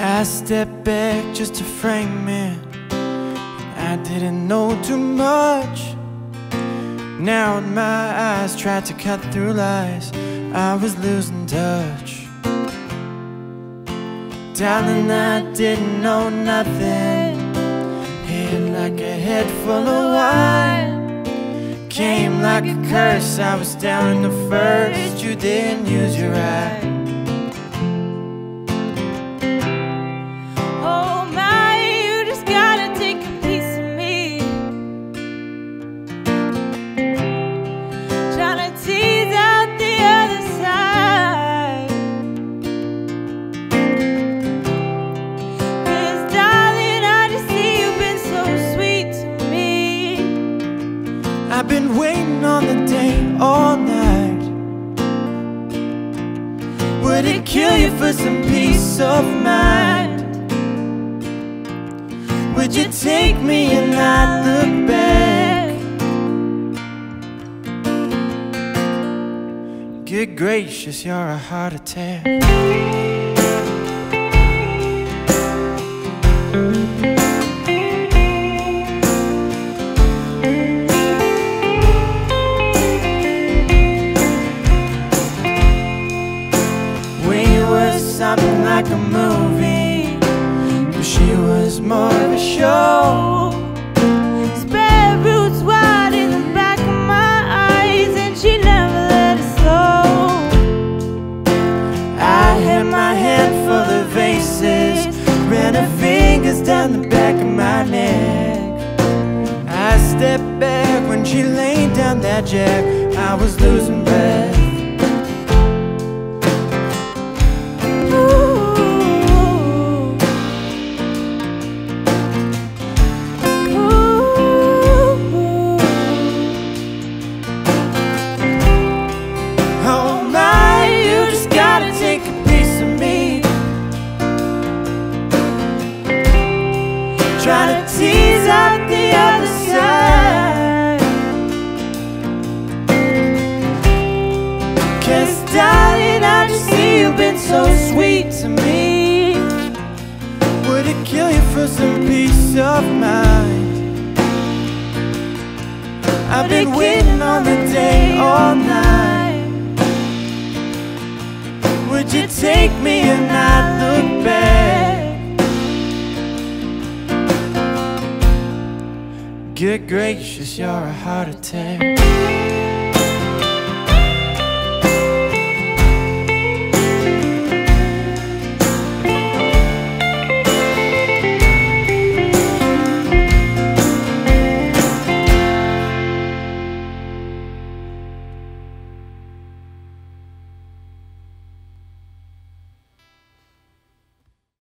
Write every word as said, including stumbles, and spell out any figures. I stepped back just to frame it. I didn't know too much. Now in my eyes, tried to cut through lies. I was losing touch. Darling, I didn't know nothing. Hit like a head full of wine. Came like a curse, I was down in the first. You didn't use your eye. I've been waiting on the day all night. Would it kill you for some peace of mind? Would you take me and not look back? Good gracious, you're a heart attack. Something like a movie, but she was more of a show. Spare roots wide in the back of my eyes, and she never let it slow. I had my hand full of aces, ran her fingers down the back of my neck. I stepped back when she laid down that jack. I was losing breath. Trying to tease out the other side. Cause darling, I just see you've been so sweet to me. Would it kill you for some peace of mind? I've been waiting on the day all night. Would you take me and not look back? Good gracious, you're a heart attack.